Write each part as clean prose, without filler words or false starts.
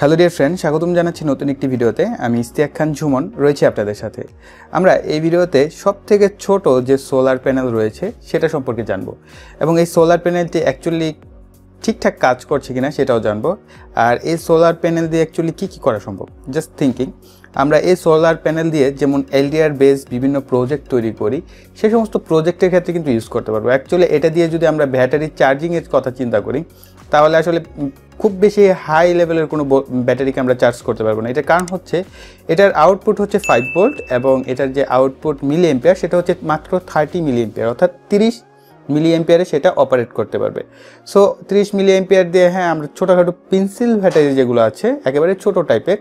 Hello dear friend स्वागतम जानाচ্ছি নতুন একটি ভিডিওতে আমি ইশতিয়াক খান ঝুমন রয়েছি আপনাদের সাথে। আমরা এই ভিডিওতে সবথেকে ছোট যে সোলার প্যানেল রয়েছে সেটা সম্পর্কে জানব এবং এই সোলার প্যানেলটি অ্যাকচুয়ালি ঠিকঠাক কাজ করছে কিনা সেটাও জানব আর এই সোলার প্যানেল দিয়ে অ্যাকচুয়ালি কি কি করা সম্ভব। জাস্ট থিংকিং আমরা এই সোলার প্যানেল দিয়ে যেমন LDR বেস বিভিন্ন প্রজেক্ট তৈরি করি সেই সমস্ত প্রজেক্টের ক্ষেত্রে কিন্তু ইউজ করতে পারবো। অ্যাকচুয়ালি এটা দিয়ে যদি আমরা ব্যাটারি চার্জিং এর কথা চিন্তা করি তাহলে আসলে খুব বেশি হাই লেভেলের কোনো ব্যাটারিকে আমরা চার্জ করতে পারবো না। এটার কারণ হচ্ছে এটার আউটপুট হচ্ছে 5 ভোল্ট এবং এটার যে আউটপুট মিলি অ্যাম্পিয়ার সেটা হচ্ছে মাত্র 30 মিলি অ্যাম্পিয়ার অর্থাৎ 30 মিলি অ্যাম্পিয়ারে সেটা অপারেট করতে পারবে। সো 30 মিলি অ্যাম্পিয়ার দিয়ে হ্যাঁ আমরা ছোটোখাটো পেন্সিল ব্যাটারি যেগুলো আছে একেবারে ছোটো টাইপের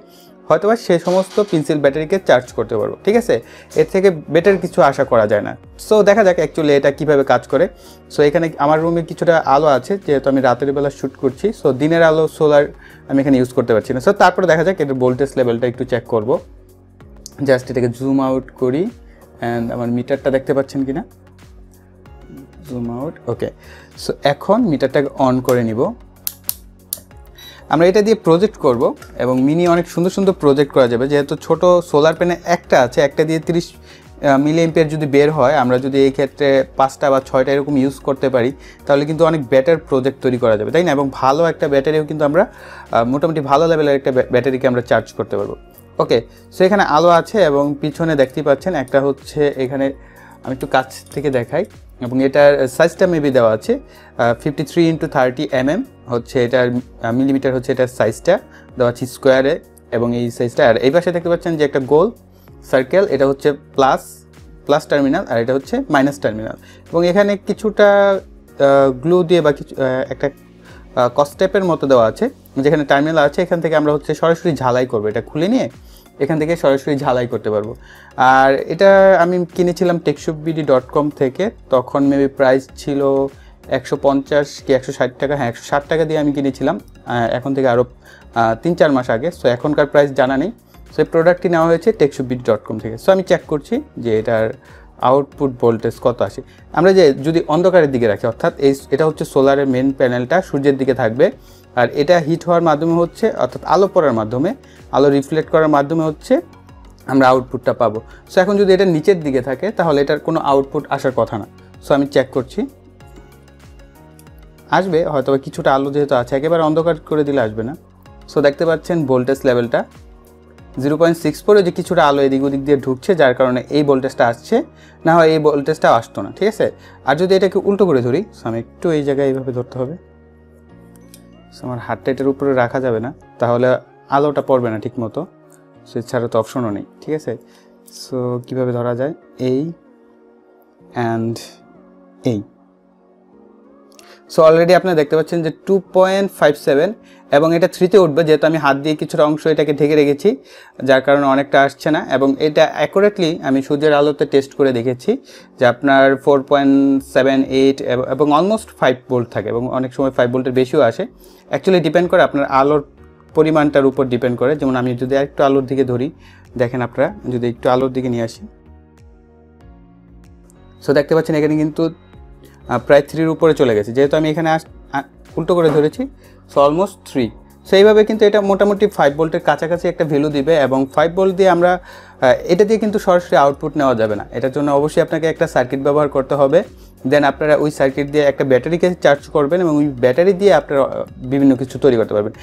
হয়তোবা সেই সমস্ত পেন্সিল ব্যাটারিকে চার্জ করতে পারবো। ঠিক আছে, এর থেকে বেটার কিছু আশা করা যায় না। সো দেখা যাক অ্যাকচুয়ালি এটা কীভাবে কাজ করে। সো এখানে আমার রুমে কিছুটা আলো আছে যেহেতু আমি রাতের বেলা শ্যুট করছি, সো দিনের আলো সোলার আমি এখানে ইউজ করতে পারছি না। সো তারপরে দেখা যাক এটার ভোল্টেজ লেভেলটা একটু চেক করব। জাস্ট এটাকে জুম আউট করি অ্যান্ড আমার মিটারটা দেখতে পাচ্ছেন কি না, জুম আউট। ওকে, সো এখন মিটারটাকে অন করে নিব। আমরা এটা দিয়ে প্রজেক্ট করব এবং মিনি অনেক সুন্দর সুন্দর প্রজেক্ট করা যাবে যেহেতু ছোট সোলার প্যানেল একটা আছে। একটা দিয়ে 30 মিলি অ্যাম্পিয়ার যদি বের হয় আমরা যদি এই ক্ষেত্রে 5টা বা 6টা এরকম ইউজ করতে পারি তাহলে কিন্তু অনেক বেটার প্রজেক্ট তৈরি করা যাবে, তাই না? এবং ভালো একটা ব্যাটারিও কিন্তু আমরা মোটামুটি ভালো লেভেলের একটা ব্যাটারিকে আমরা চার্জ করতে পারবো। ওকে, সো এখানে আলো আছে এবং পিছনে দেখতেই পাচ্ছেন একটা হচ্ছে এখানে আমি একটু কাছ থেকে দেখাই এবং এটার সাইজটা মেবি দেওয়া আছে 53x30 mm হচ্ছে এটার মিলিমিটার হচ্ছে এটার সাইজটা দেওয়া আছে স্কোয়ারে এবং এই সাইজটা। আর এই পাশে দেখতে পাচ্ছেন যে একটা গোল সার্কেল, এটা হচ্ছে প্লাস টার্মিনাল আর এটা হচ্ছে মাইনাস টার্মিনাল এবং এখানে কিছুটা গ্লু দিয়ে বা কিছু একটা কস্টেপের মতো দেওয়া আছে যেখানে টার্মিনাল আছে এখান থেকে আমরা হচ্ছে সরাসরি ঝালাই করবো। এটা খুলে নিয়ে এখান থেকে সরাসরি ঝালাই করতে পারবো। আর এটা আমি কিনেছিলাম techshopbd.com থেকে, তখন মেবি প্রাইস ছিল 150 কি 160 টাকা, হ্যাঁ 160 টাকা দিয়ে আমি কিনেছিলাম এখন থেকে আরও 3-4 মাস আগে। সো এখনকার প্রাইস জানা নেই। সো এই প্রোডাক্টটি নেওয়া হয়েছে techshopbd.com থেকে। সো আমি চেক করছি যে এটার আউটপুট ভোল্টেজ কত আসে। আমরা যদি অন্ধকারের দিকে রাখি অর্থাৎ এটা হচ্ছে সোলারের মেন প্যানেলটা সূর্যের দিকে থাকবে আর এটা হিট হওয়ার মাধ্যমে হচ্ছে অর্থাৎ আলো পড়ার মাধ্যমে আলো রিফ্লেক্ট করার মাধ্যমে হচ্ছে আমরা আউটপুটটা পাবো। সো এখন যদি এটা নিচের দিকে থাকে তাহলে এটার কোনো আউটপুট আসার কথা না। সো আমি চেক করছি, আসবে হয়তো কিছুটা আলো যেহেতু আছে, একেবারে অন্ধকার করে দিলে আসবে না। সো দেখতে পাচ্ছেন ভোল্টেজ লেভেলটা 0.64 যে কিছুটা আলো এদিক ওদিক দিয়ে ঢুকছে যার কারণে এই ভোল্টেজটা আসছে, না হয় এই ভোল্টেজটা আসতো না। ঠিক আছে, আর যদি এটাকে উল্টো করে ধরি, সো আমি একটু এই জায়গায় এইভাবে ধরতে হবে, আমার হাতটা এটার উপরে রাখা যাবে না তাহলে আলোটা পড়বে না ঠিক মতো। সো এছাড়া তো অপশনও নেই। ঠিক আছে, সো কীভাবে ধরা যায় এই অ্যান্ড এই। সো অলরেডি আপনারা দেখতে পাচ্ছেন যে 2.57 এবং এটা 3তে উঠবে যেহেতু আমি হাত দিয়ে কিছুটা অংশ এটাকে ঢেকে রেখেছি যার কারণে অনেকটা আসছে না এবং এটা অ্যাকুরেটলি আমি সূর্যের আলোতে টেস্ট করে দেখেছি যে আপনার 4.78 এবং অলমোস্ট 5 ভোল্ট থাকে এবং অনেক সময় 5 ভোল্টের বেশিও আসে। অ্যাকচুয়ালি ডিপেন্ড করে আপনার আলোর পরিমাণটার উপর ডিপেন্ড করে। যেমন আমি যদি একটু আলোর দিকে ধরি, দেখেন আপনারা যদি একটু আলোর দিকে নিয়ে আসি, সো দেখতে পাচ্ছেন এখানে কিন্তু প্রায় 3-র উপরে চলে গেছে যেহেতু আমি এখানে উল্টো করে ধরেছি। So almost 3। সো এইভাবে কিন্তু এটা মোটামুটি 5 ভোল্টের কাছাকাছি একটা ভ্যালু দিবে এবং 5 ভোল্ট দিয়ে আমরা এটা দিয়ে কিন্তু সরাসরি আউটপুট নেওয়া যাবে না। এটার জন্য অবশ্যই আপনাকে একটা সার্কিট ব্যবহার করতে হবে, দেন আপনারা ওই সার্কিট দিয়ে একটা ব্যাটারিকে চার্জ করবেন এবং ওই ব্যাটারি দিয়ে আপনারা বিভিন্ন কিছু তৈরি করতে পারবেন।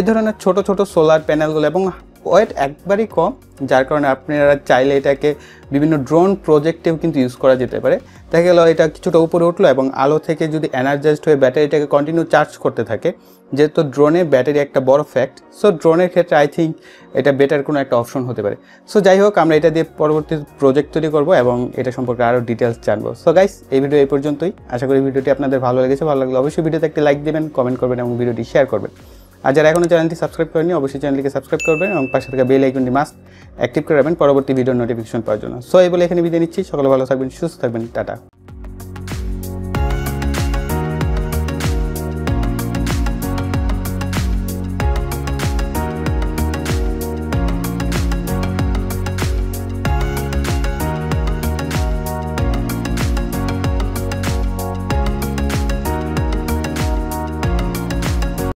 এই ধরনের ছোট ছোট সোলার প্যানেলগুলো এবং ওয়েট একবারই কম যার কারণে আপনারা চাইলে এটাকে বিভিন্ন ড্রোন প্রজেক্টেও কিন্তু ইউজ করা যেতে পারে। দেখা গেল এটা কিছুটা উপরে উঠলো এবং আলো থেকে যদি এনার্জাইজড হয়ে ব্যাটারিটাকে কন্টিনিউ চার্জ করতে থাকে যেহেতু ড্রোনে ব্যাটারি একটা বড় ফ্যাক্ট। সো ড্রোনের ক্ষেত্রে আই থিঙ্ক এটা বেটার কোনো একটা অপশন হতে পারে। সো যাই হোক, আমরা এটা দিয়ে পরবর্তী প্রজেক্ট তৈরি করবো এবং এটা সম্পর্কে আরও ডিটেলস জানবো। সো গাইস, এই ভিডিও এই পর্যন্তই। আশা করি ভিডিওটি আপনাদের ভালো লেগেছে। ভালো লাগলে অবশ্যই ভিডিওতে একটি লাইক দেবেন, কমেন্ট করবেন এবং ভিডিওটি শেয়ার করবেন। আর যারা এখনও চ্যানেলটি সাবস্ক্রাইব করেনি অবশ্যই চ্যানেলটিকে সাবস্ক্রাইব করবেন এবং পাশে থাকা বেল আইকনটি মাস্ট অ্যাক্টিভ করে রাখবেন পরবর্তী ভিডিওর নোটিফিকেশন পাওয়ার জন্য। সো এই বলে এখানে বিদায় নিচ্ছি। সকলে ভালো থাকবেন, সুস্থ থাকবেন, টাটা।